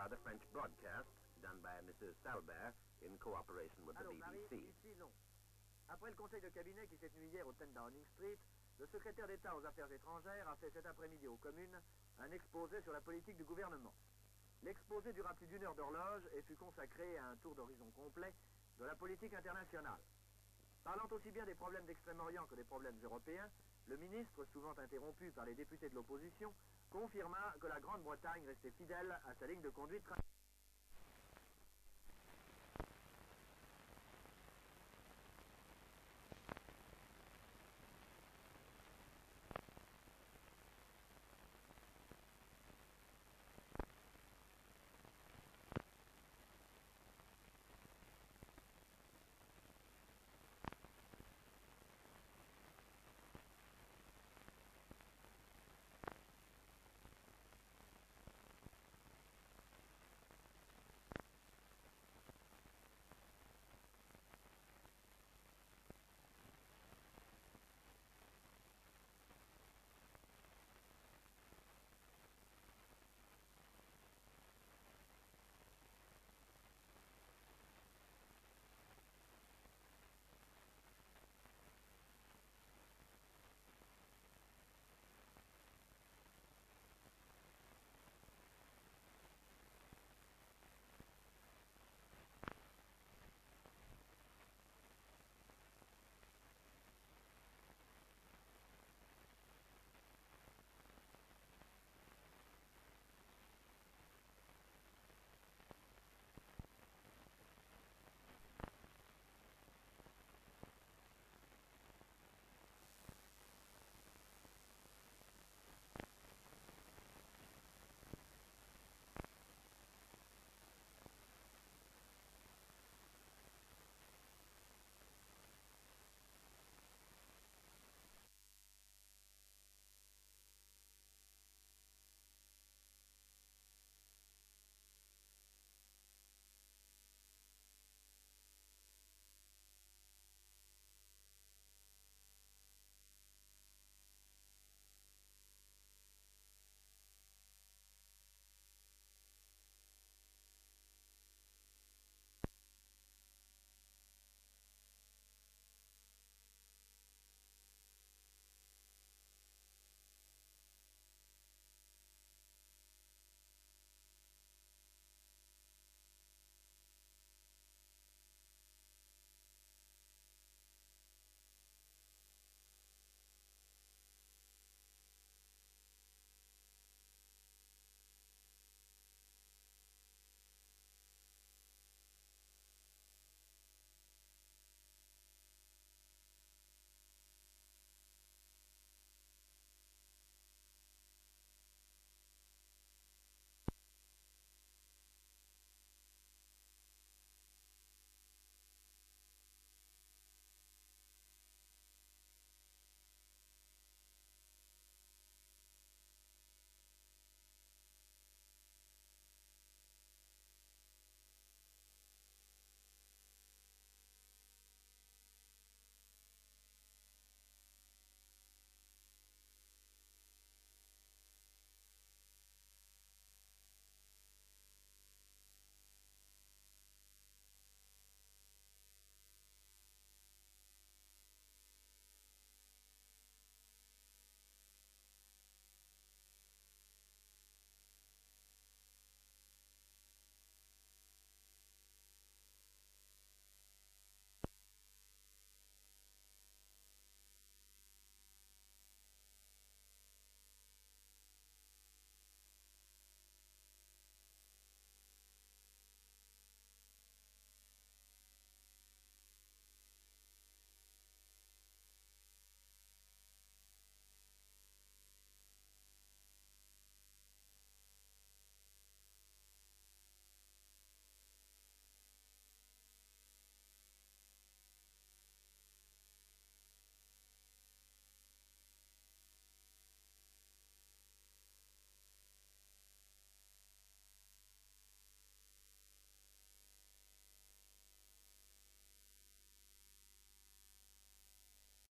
or other French broadcasts done by Mr. Salbert in cooperation with the BBC. Ici, non. Après le conseil de cabinet qui s'est tenu hier au 10 Downing Street, le secrétaire d'État aux Affaires étrangères a fait cet après-midi aux communes un exposé sur la politique du gouvernement. L'exposé dura plus d'1 heure d'horloge et fut consacré à un tour d'horizon complet de la politique internationale. Parlant aussi bien des problèmes d'Extrême-Orient que des problèmes européens, le ministre, souvent interrompu par les députés de l'opposition, confirma que la Grande-Bretagne restait fidèle à sa ligne de conduite traditionnelle.